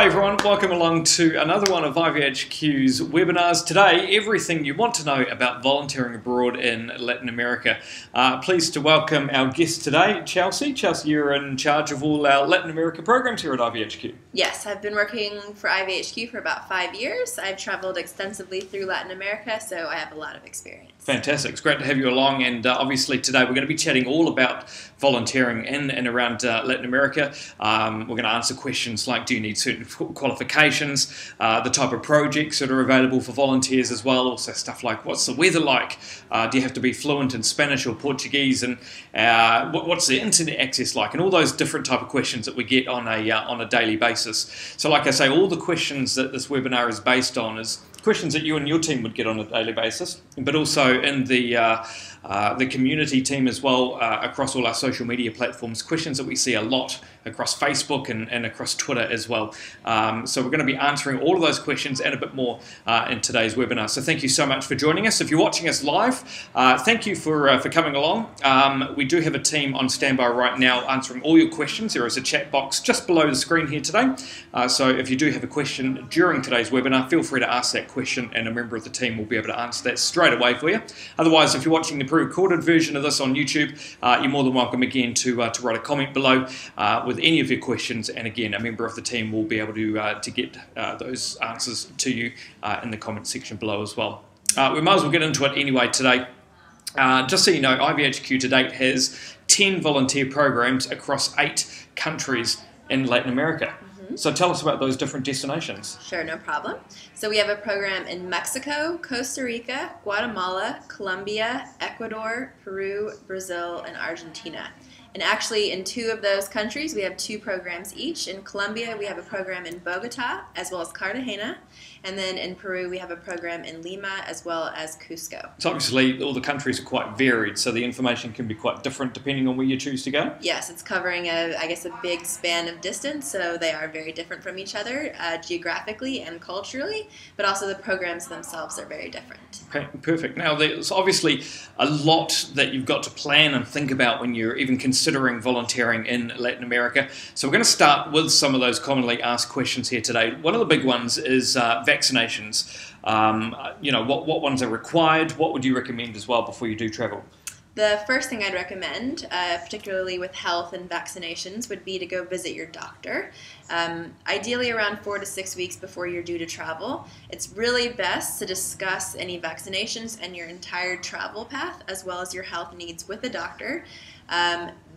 Hi everyone, welcome along to another one of IVHQ's webinars. Today, everything you want to know about volunteering abroad in Latin America. Pleased to welcome our guest today, Chelsea. Chelsea, you're in charge of all our Latin America programs here at IVHQ. Yes, I've been working for IVHQ for about 5 years. I've traveled extensively through Latin America, so I have a lot of experience. Fantastic. It's great to have you along, and obviously today we're going to be chatting all about volunteering in and around Latin America. We're going to answer questions like, do you need certain qualifications, the type of projects that are available for volunteers as well, also stuff like what's the weather like, do you have to be fluent in Spanish or Portuguese, and what's the internet access like, and all those different type of questions that we get on a daily basis. So like I say, all the questions that this webinar is based on is questions that you and your team would get on a daily basis, but also in the community team as well, across all our social media platforms, questions that we see a lot across Facebook and across Twitter as well. So we're going to be answering all of those questions and a bit more in today's webinar. So thank you so much for joining us. If you're watching us live, thank you for coming along. We do have a team on standby right now answering all your questions. There is a chat box just below the screen here today. So if you do have a question during today's webinar, feel free to ask that question and a member of the team will be able to answer that straight away for you. Otherwise, if you're watching the pre-recorded version of this on YouTube, you're more than welcome again to write a comment below with any of your questions, and again, a member of the team will be able to get those answers to you in the comment section below as well. We might as well get into it anyway today. Just so you know, IVHQ to date has 10 volunteer programs across 8 countries in Latin America. So tell us about those different destinations. Sure, no problem. So we have a program in Mexico, Costa Rica, Guatemala, Colombia, Ecuador, Peru, Brazil, and Argentina. And actually in 2 of those countries we have 2 programs each. In Colombia we have a program in Bogota as well as Cartagena, and then in Peru we have a program in Lima as well as Cusco. So obviously all the countries are quite varied, so the information can be quite different depending on where you choose to go? Yes, it's covering I guess a big span of distance, so they are very different from each other geographically and culturally, but also the programs themselves are very different. Okay, perfect. Now there's obviously a lot that you've got to plan and think about when you're even considering volunteering in Latin America. So we're going to start with some of those commonly asked questions here today. One of the big ones is vaccinations. You know, what ones are required? What would you recommend as well before you do travel? The first thing I'd recommend, particularly with health and vaccinations, would be to go visit your doctor. Ideally around 4 to 6 weeks before you're due to travel. It's really best to discuss any vaccinations and your entire travel path as well as your health needs with a doctor.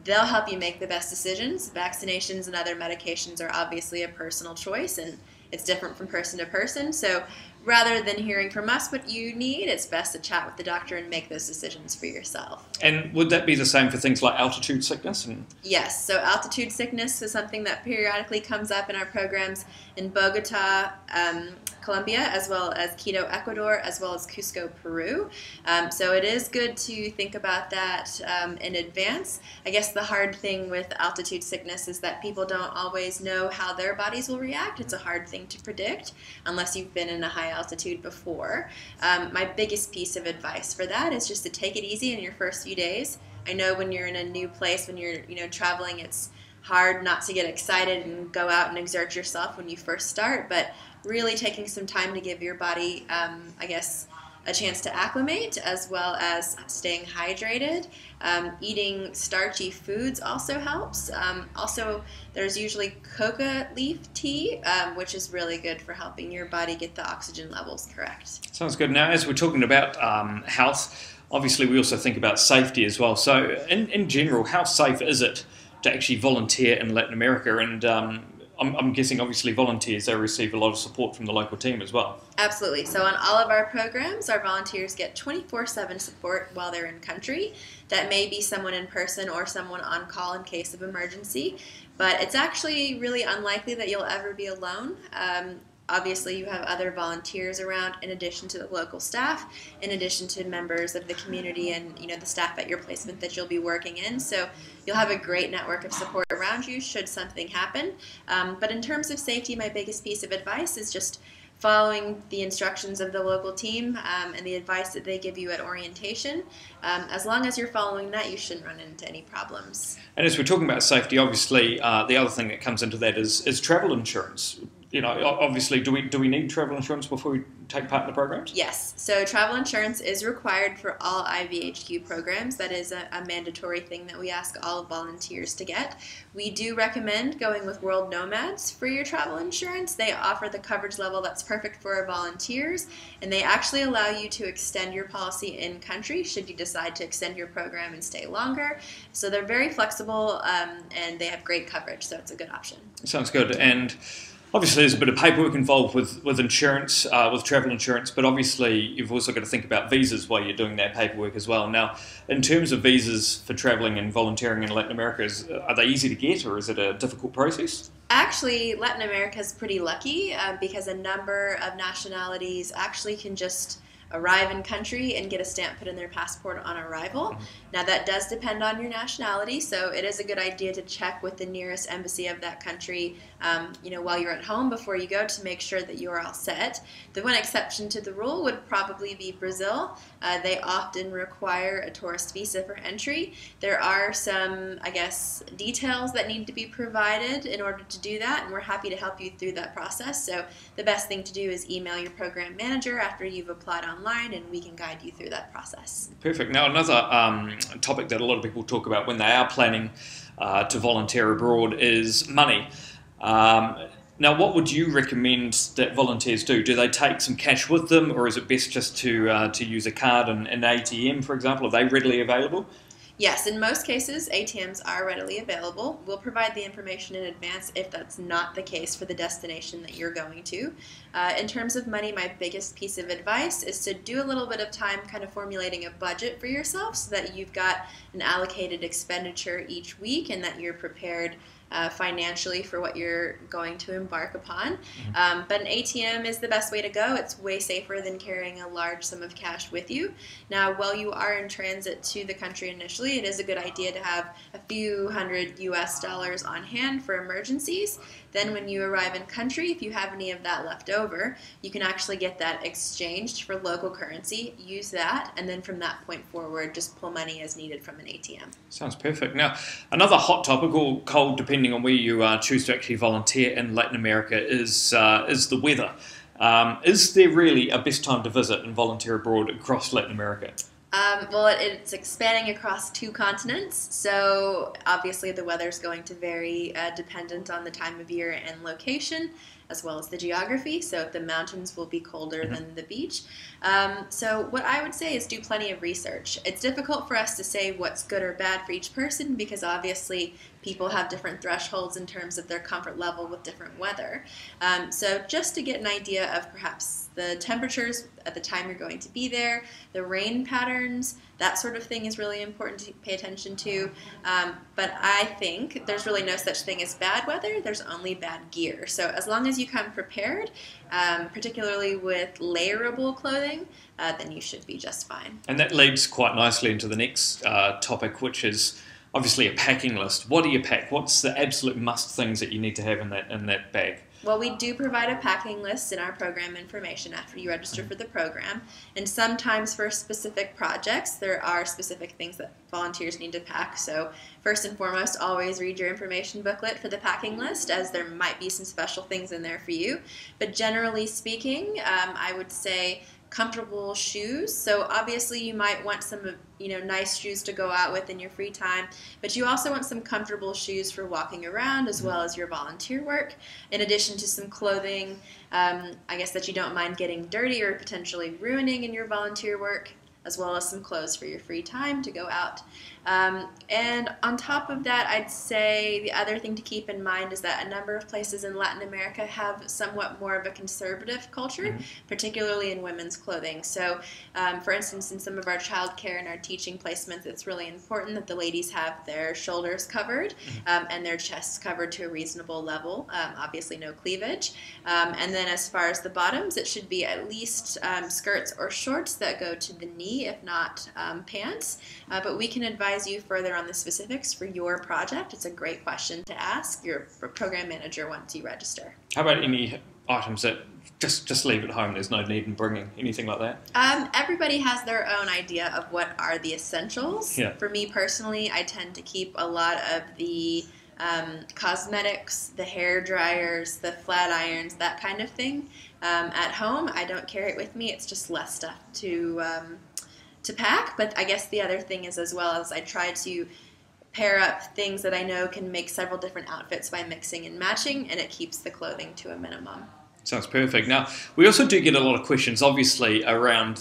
They'll help you make the best decisions. Vaccinations and other medications are obviously a personal choice, and it's different from person to person. So rather than hearing from us what you need, it's best to chat with the doctor and make those decisions for yourself. And would that be the same for things like altitude sickness? Yes, so altitude sickness is something that periodically comes up in our programs in Bogota, Colombia, as well as Quito, Ecuador, as well as Cusco, Peru. So it is good to think about that in advance. I guess the hard thing with altitude sickness is that people don't always know how their bodies will react. It's a hard thing to predict unless you've been in a high altitude before. My biggest piece of advice for that is just to take it easy in your first few days. I know when you're in a new place, when you're traveling, it's hard not to get excited and go out and exert yourself when you first start, but really taking some time to give your body, I guess, a chance to acclimate, as well as staying hydrated. Eating starchy foods also helps. Also, there's usually coca leaf tea, which is really good for helping your body get the oxygen levels correct. Sounds good. Now, as we're talking about health, obviously we also think about safety as well. So in general, how safe is it to actually volunteer in Latin America? And I'm guessing obviously volunteers, they receive a lot of support from the local team as well. Absolutely. So on all of our programs, our volunteers get 24/7 support while they're in country. That may be someone in person or someone on call in case of emergency, but it's actually really unlikely that you'll ever be alone. Obviously, you have other volunteers around in addition to the local staff, in addition to members of the community and the staff at your placement that you'll be working in. So you'll have a great network of support around you should something happen. But in terms of safety, my biggest piece of advice is just following the instructions of the local team and the advice that they give you at orientation. As long as you're following that, you shouldn't run into any problems. And as we're talking about safety, obviously the other thing that comes into that is travel insurance. you know, obviously, do we need travel insurance before we take part in the programs? Yes. So travel insurance is required for all IVHQ programs. That is a mandatory thing that we ask all volunteers to get. We do recommend going with World Nomads for your travel insurance. They offer the coverage level that's perfect for our volunteers, and they actually allow you to extend your policy in country should you decide to extend your program and stay longer. So they're very flexible, and they have great coverage, so it's a good option. Sounds good. And obviously there's a bit of paperwork involved with insurance, with travel insurance, but obviously you've also got to think about visas while you're doing that paperwork as well. Now, in terms of visas for traveling and volunteering in Latin America, are they easy to get, or is it a difficult process? Actually, Latin America is pretty lucky because a number of nationalities actually can just arrive in country and get a stamp put in their passport on arrival. Now that does depend on your nationality, so it is a good idea to check with the nearest embassy of that country you know, while you're at home before you go, to make sure that you are all set. The one exception to the rule would probably be Brazil. They often require a tourist visa for entry. There are some, I guess, details that need to be provided in order to do that, and we're happy to help you through that process. So the best thing to do is email your program manager after you've applied online, and we can guide you through that process. Perfect. Now, another topic that a lot of people talk about when they are planning to volunteer abroad is money. Now, what would you recommend that volunteers do? Do they take some cash with them, or is it best just to use a card and an ATM, for example? Are they readily available? Yes, in most cases, ATMs are readily available. We'll provide the information in advance if that's not the case for the destination that you're going to. In terms of money, my biggest piece of advice is to do a little bit of time kind of formulating a budget for yourself so that you've got an allocated expenditure each week and that you're prepared financially for what you're going to embark upon. But an ATM is the best way to go. It's way safer than carrying a large sum of cash with you. Now, while you are in transit to the country initially, it is a good idea to have a few hundred US dollars on hand for emergencies. Then when you arrive in country, if you have any of that left over, you can actually get that exchanged for local currency, use that, and then from that point forward, just pull money as needed from an ATM. Sounds perfect. Now, another hot topic, or cold, depending on where you choose to actually volunteer in Latin America, is the weather. Is there really a best time to visit and volunteer abroad across Latin America? Well, it's expanding across two continents, so obviously the weather's going to vary dependent on the time of year and location, as well as the geography. So the mountains will be colder than the beach. So what I would say is do plenty of research. It's difficult for us to say what's good or bad for each person because obviously people have different thresholds in terms of their comfort level with different weather. So just to get an idea of perhaps the temperatures at the time you're going to be there, the rain patterns, that sort of thing is really important to pay attention to. But I think there's really no such thing as bad weather, there's only bad gear. So as long as you come prepared, particularly with layerable clothing, then you should be just fine. And that leads quite nicely into the next topic, which is obviously a packing list. What do you pack? What's the absolute must things that you need to have in that bag? Well, we do provide a packing list in our program information after you register for the program, and sometimes for specific projects there are specific things that volunteers need to pack. So first and foremost, always read your information booklet for the packing list, as there might be some special things in there for you. But generally speaking, I would say comfortable shoes. So obviously you might want some, you know, nice shoes to go out with in your free time, but you also want some comfortable shoes for walking around as well as your volunteer work, in addition to some clothing, I guess, that you don't mind getting dirty or potentially ruining in your volunteer work, as well as some clothes for your free time to go out. And on top of that, I'd say the other thing to keep in mind is that a number of places in Latin America have somewhat more of a conservative culture, particularly in women's clothing. So for instance, in some of our childcare and our teaching placements, it's really important that the ladies have their shoulders covered and their chests covered to a reasonable level, obviously no cleavage. And then as far as the bottoms, it should be at least skirts or shorts that go to the knee, if not pants, but we can advise you further on the specifics for your project. It's a great question to ask your program manager once you register. How about any items that just leave at home, there's no need in bringing, anything like that? Everybody has their own idea of what are the essentials. Yeah. For me personally, I tend to keep a lot of the cosmetics, the hair dryers, the flat irons, that kind of thing. At home, I don't carry it with me. It's just less stuff to pack. But I guess the other thing is as well as I try to pair up things that I know can make several different outfits by mixing and matching, and it keeps the clothing to a minimum. Sounds perfect. Now, we also do get a lot of questions, obviously, around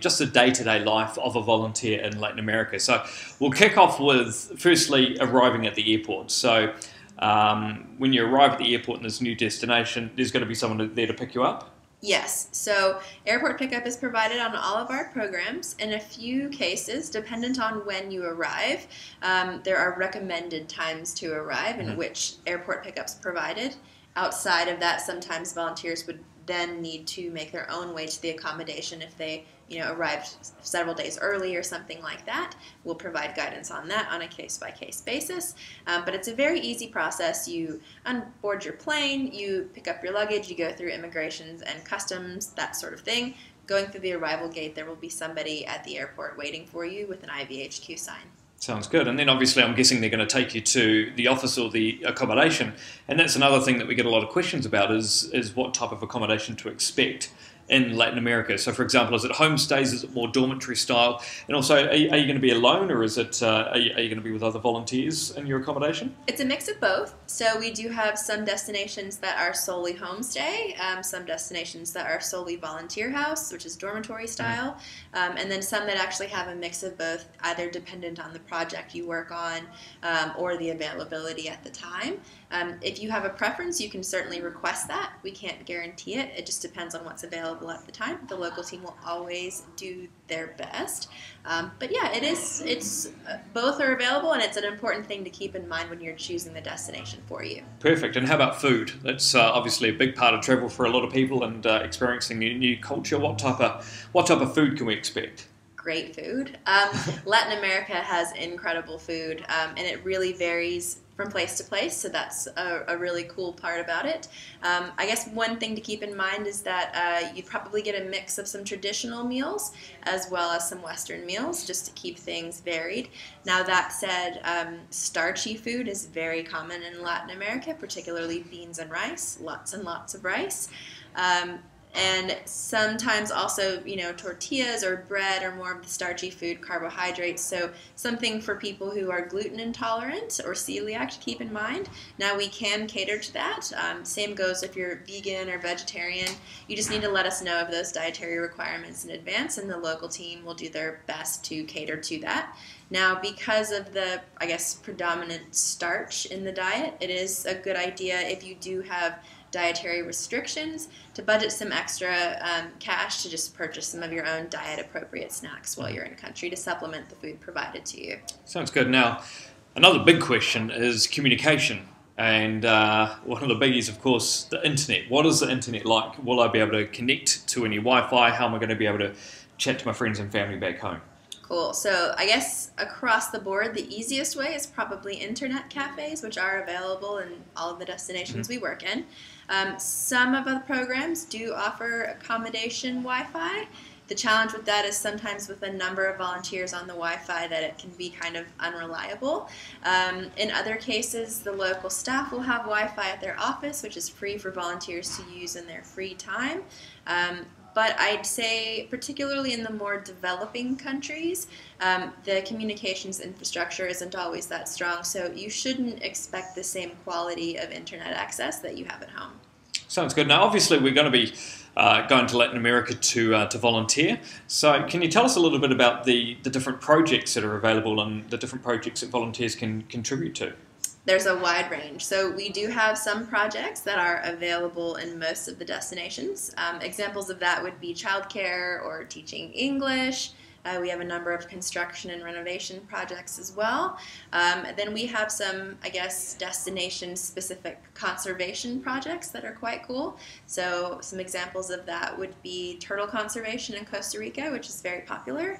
just the day-to-day life of a volunteer in Latin America. So we'll kick off with, firstly, arriving at the airport. So when you arrive at the airport in this new destination, there's going to be someone there to pick you up? Yes. So airport pickup is provided on all of our programs. In a few cases, dependent on when you arrive, there are recommended times to arrive in which airport pickup's provided. Outside of that, sometimes volunteers would then need to make their own way to the accommodation if they, arrived several days early or something like that. We'll provide guidance on that on a case-by-case basis. But it's a very easy process. You onboard your plane, you pick up your luggage, you go through immigrations and customs, that sort of thing. Going through the arrival gate, there will be somebody at the airport waiting for you with an IVHQ sign. Sounds good. And then obviously I'm guessing they're going to take you to the office or the accommodation. And that's another thing that we get a lot of questions about is what type of accommodation to expect in Latin America. So for example, is it homestays? Is it more dormitory style? And also, are you going to be alone, or is it are you going to be with other volunteers in your accommodation? It's a mix of both. So we do have some destinations that are solely homestay, some destinations that are solely volunteer house, which is dormitory style, and then some that actually have a mix of both, either dependent on the project you work on or the availability at the time. If you have a preference, you can certainly request that. We can't guarantee it. It just depends on what's available at the time. The local team will always do their best, but yeah, both are available, and it's an important thing to keep in mind when you're choosing the destination for you. Perfect. And how about food? That's obviously a big part of travel for a lot of people, and experiencing new culture. What type of food can we expect? Great food. Latin America has incredible food, and it really varies from place to place, so that's a really cool part about it. I guess one thing to keep in mind is that you probably get a mix of some traditional meals as well as some Western meals, just to keep things varied. Now that said, starchy food is very common in Latin America, particularly beans and rice, lots and lots of rice. And sometimes also, tortillas or bread are more of the starchy food, carbohydrates. So something for people who are gluten intolerant or celiac to keep in mind. Now we can cater to that. Same goes if you're vegan or vegetarian. You just need to let us know of those dietary requirements in advance, and the local team will do their best to cater to that. Now, because of the, predominant starch in the diet, it is a good idea, if you do have dietary restrictions, to budget some extra cash to just purchase some of your own diet-appropriate snacks while you're in country to supplement the food provided to you. Sounds good. Now, another big question is communication. And one of the biggies, of course, the internet. What is the internet like? Will I be able to connect to any Wi-Fi? How am I going to be able to chat to my friends and family back home? Cool. So I guess across the board, the easiest way is probably internet cafes, which are available in all of the destinations we work in. Some of the programs do offer accommodation Wi-Fi. The challenge with that is sometimes with a number of volunteers on the Wi-Fi that it can be kind of unreliable. In other cases, the local staff will have Wi-Fi at their office, which is free for volunteers to use in their free time. But I'd say, particularly in the more developing countries, the communications infrastructure isn't always that strong, so you shouldn't expect the same quality of internet access that you have at home. Sounds good. Now, obviously, we're going to be going to Latin America to volunteer. So can you tell us a little bit about the different projects that are available and the different projects that volunteers can contribute to? There's a wide range. So we do have some projects that are available in most of the destinations. Examples of that would be childcare or teaching English. We have a number of construction and renovation projects as well. And then we have some, destination-specific conservation projects that are quite cool. So some examples of that would be turtle conservation in Costa Rica, which is very popular.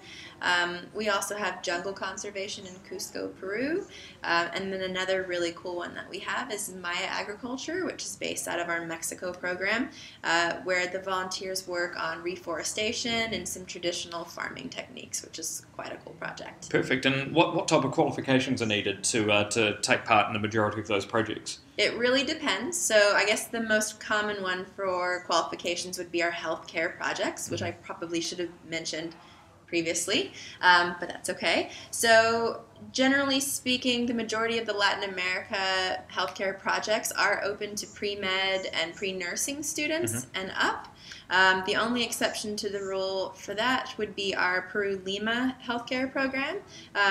We also have jungle conservation in Cusco, Peru. And then another really cool one that we have is Maya Agriculture, which is based out of our Mexico program, where the volunteers work on reforestation and some traditional farming techniques. techniques, which is quite a cool project. Perfect. And what type of qualifications are needed to take part in the majority of those projects? It really depends. So I guess the most common one for qualifications would be our healthcare projects, which I probably should have mentioned previously, but that's okay. So generally speaking, the majority of the Latin America healthcare projects are open to pre-med and pre-nursing students and up. The only exception to the rule for that would be our Peru Lima healthcare program,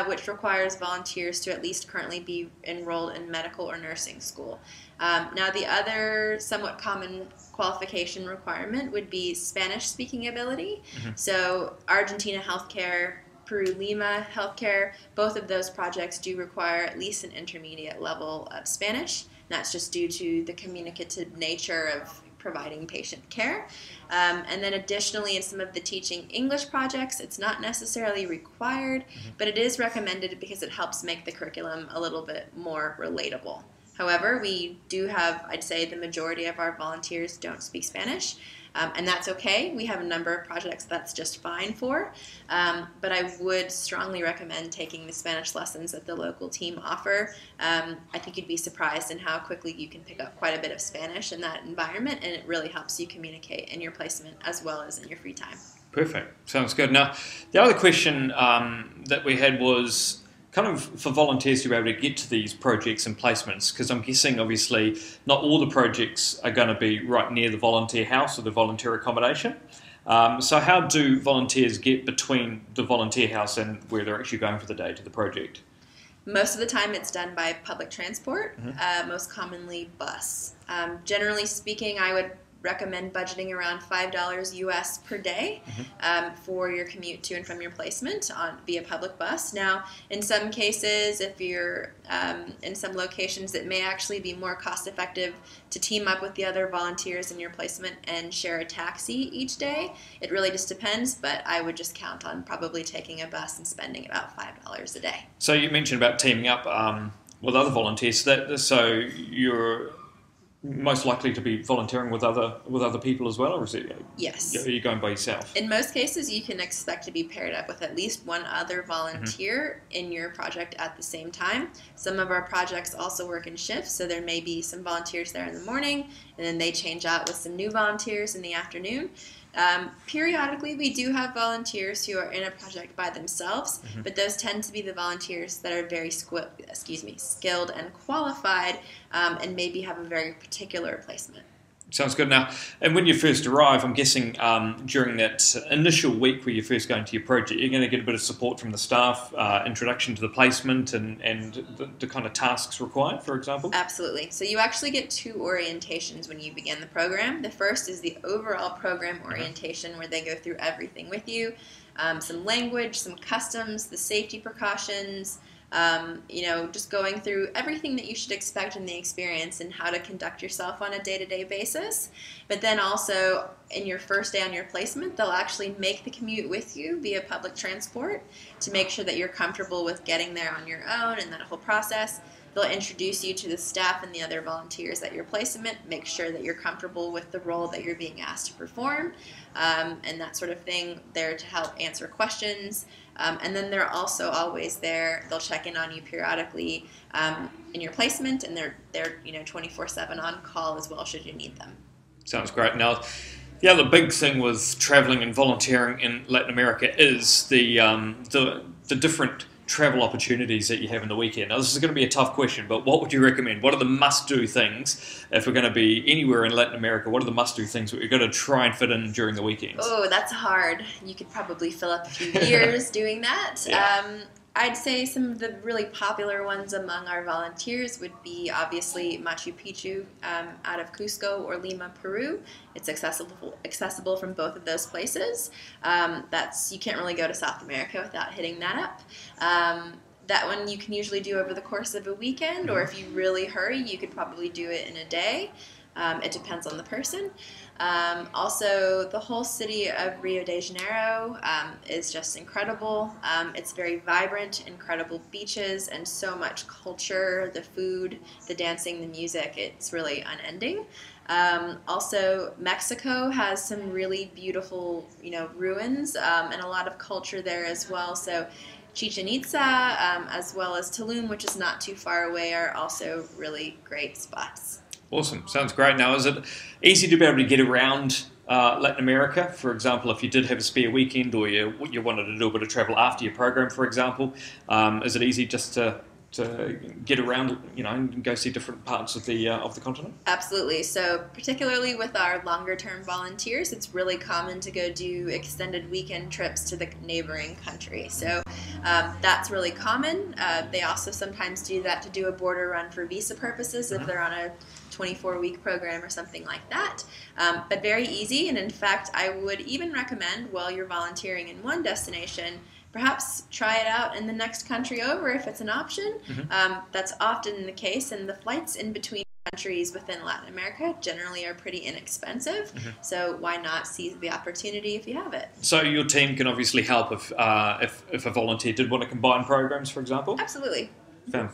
which requires volunteers to at least currently be enrolled in medical or nursing school. Now the other somewhat common qualification requirement would be Spanish-speaking ability. So Argentina healthcare, Peru Lima healthcare, both of those projects do require at least an intermediate level of Spanish. And that's just due to the communicative nature of providing patient care. And then additionally, in some of the teaching English projects, it's not necessarily required, but it is recommended because it helps make the curriculum a little bit more relatable. However, we do have, I'd say, the majority of our volunteers don't speak Spanish, and that's okay. We have a number of projects that's just fine for, but I would strongly recommend taking the Spanish lessons that the local team offer. I think you'd be surprised in how quickly you can pick up quite a bit of Spanish in that environment, and it really helps you communicate in your placement as well as in your free time. Perfect. Sounds good. Now, the other question that we had was, kind of for volunteers to be able to get to these projects and placements, because I'm guessing obviously not all the projects are going to be right near the volunteer house or the volunteer accommodation. So how do volunteers get between the volunteer house and where they're actually going for the day to the project? Most of the time it's done by public transport, most commonly bus. Generally speaking, I would recommend budgeting around $5 US per day for your commute to and from your placement via public bus. Now, in some cases, if you're in some locations, it may actually be more cost effective to team up with the other volunteers in your placement and share a taxi each day. It really just depends, but I would just count on probably taking a bus and spending about $5 a day. So you mentioned about teaming up with other volunteers. So you're most likely to be volunteering with other people as well, or is it? Yes. Are you going by yourself? In most cases, you can expect to be paired up with at least one other volunteer in your project at the same time. Some of our projects also work in shifts, so there may be some volunteers there in the morning, and then they change out with some new volunteers in the afternoon. Periodically, we do have volunteers who are in a project by themselves, but those tend to be the volunteers that are very skilled and qualified, and maybe have a very particular placement. Sounds good. Now, and when you first arrive, I'm guessing during that initial week where you first go into your project, you're going to get a bit of support from the staff, introduction to the placement and the kind of tasks required, for example? Absolutely. So you actually get two orientations when you begin the program. The first is the overall program orientation where they go through everything with you, some language, some customs, the safety precautions, just going through everything that you should expect in the experience and how to conduct yourself on a day-to-day basis. But then also in your first day on your placement, they'll actually make the commute with you via public transport to make sure that you're comfortable with getting there on your own and that whole process. They'll introduce you to the staff and the other volunteers at your placement, make sure that you're comfortable with the role that you're being asked to perform, and that sort of thing, there to help answer questions. And then they're also always there. They'll check in on you periodically in your placement, and they're 24/7 on call as well should you need them. Sounds great. Now, the other big thing with traveling and volunteering in Latin America is the different travel opportunities that you have in the weekend. Now, this is going to be a tough question, but what would you recommend? What are the must-do things if we're going to be anywhere in Latin America? What are the must-do things that you're going to try and fit in during the weekends? Oh, that's hard. You could probably fill up a few years doing that. Yeah. I'd say some of the really popular ones among our volunteers would be obviously Machu Picchu out of Cusco or Lima, Peru. It's accessible from both of those places. You can't really go to South America without hitting that up. That one you can usually do over the course of a weekend, or if you really hurry, you could probably do it in a day. It depends on the person. Also, the whole city of Rio de Janeiro is just incredible. It's very vibrant, incredible beaches, and so much culture, the food, the dancing, the music. It's really unending. Also, Mexico has some really beautiful, ruins and a lot of culture there as well. So Chichen Itza, as well as Tulum, which is not too far away, are also really great spots. Awesome. Sounds great. Now, is it easy to be able to get around Latin America? For example, if you did have a spare weekend or you wanted to do a bit of travel after your program, for example, is it easy just to get around, and go see different parts of the continent? Absolutely. So particularly with our longer-term volunteers, it's really common to go do extended weekend trips to the neighboring country. So that's really common. They also sometimes do that to do a border run for visa purposes if they're on a 24-week program or something like that, but very easy. And in fact, I would even recommend while you're volunteering in one destination, perhaps try it out in the next country over if it's an option. Mm-hmm. That's often the case, and the flights in between countries within Latin America generally are pretty inexpensive, mm-hmm. so why not seize the opportunity if you have it? So your team can obviously help if a volunteer did want to combine programs, for example? Absolutely.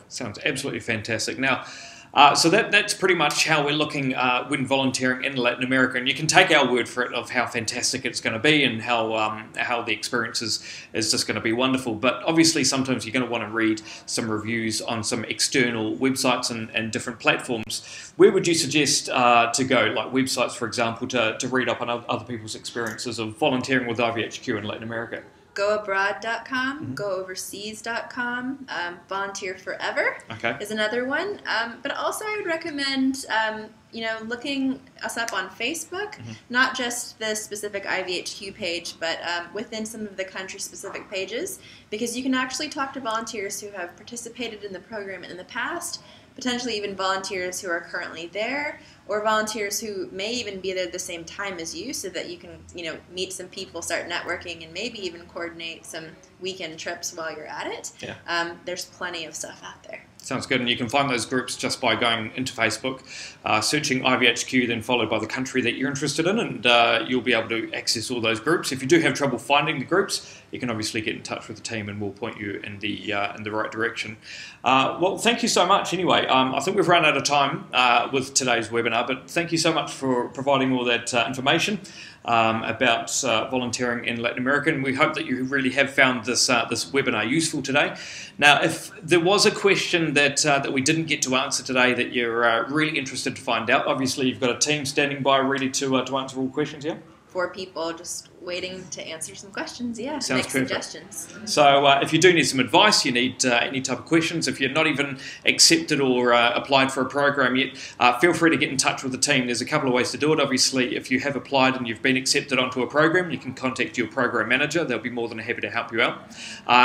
Sounds absolutely fantastic. Now, so that's pretty much how we're looking when volunteering in Latin America, and you can take our word for it of how fantastic it's going to be and how the experience is just going to be wonderful. But obviously sometimes you're going to want to read some reviews on some external websites and different platforms. Where would you suggest to go, like websites, for example, to read up on other people's experiences of volunteering with IVHQ in Latin America? Goabroad.com, mm-hmm. Gooverseas.com, Volunteer Forever is another one. But also I would recommend, looking us up on Facebook, mm-hmm. not just the specific IVHQ page, but within some of the country-specific pages, because you can actually talk to volunteers who have participated in the program in the past, potentially even volunteers who are currently there, or volunteers who may even be there at the same time as you, so that you can, meet some people, start networking, and maybe even coordinate some weekend trips while you're at it. Yeah. There's plenty of stuff out there. Sounds good, and you can find those groups just by going into Facebook, searching IVHQ, then followed by the country that you're interested in, and you'll be able to access all those groups. If you do have trouble finding the groups, you can obviously get in touch with the team, and we'll point you in the right direction. Well, thank you so much anyway. I think we've run out of time with today's webinar, but thank you so much for providing all that information about volunteering in Latin America, and we hope that you really have found this this webinar useful today. Now, if there was a question that we didn't get to answer today that you're really interested to find out, obviously you've got a team standing by ready to answer all questions here. Four people just waiting to answer some questions, yeah, sounds make perfect. Suggestions. So if you do need some advice, you need any type of questions, if you're not even accepted or applied for a program yet, feel free to get in touch with the team. There's a couple of ways to do it. Obviously, if you have applied and you've been accepted onto a program, you can contact your program manager. They'll be more than happy to help you out.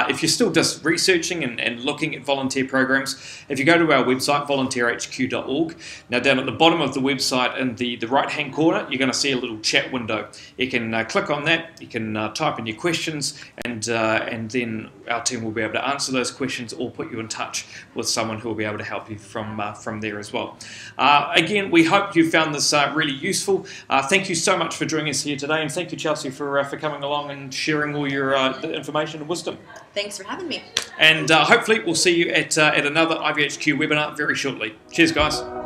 If you're still just researching and looking at volunteer programs, if you go to our website, volunteerhq.org, now down at the bottom of the website in the right-hand corner, you're going to see a little chat window. You can click on that. You can type in your questions, and then our team will be able to answer those questions or put you in touch with someone who will be able to help you from there as well. Again, we hope you found this really useful. Thank you so much for joining us here today, and thank you, Chelsea, for coming along and sharing all your information and wisdom. Thanks for having me. And hopefully we'll see you at another IVHQ webinar very shortly. Cheers, guys.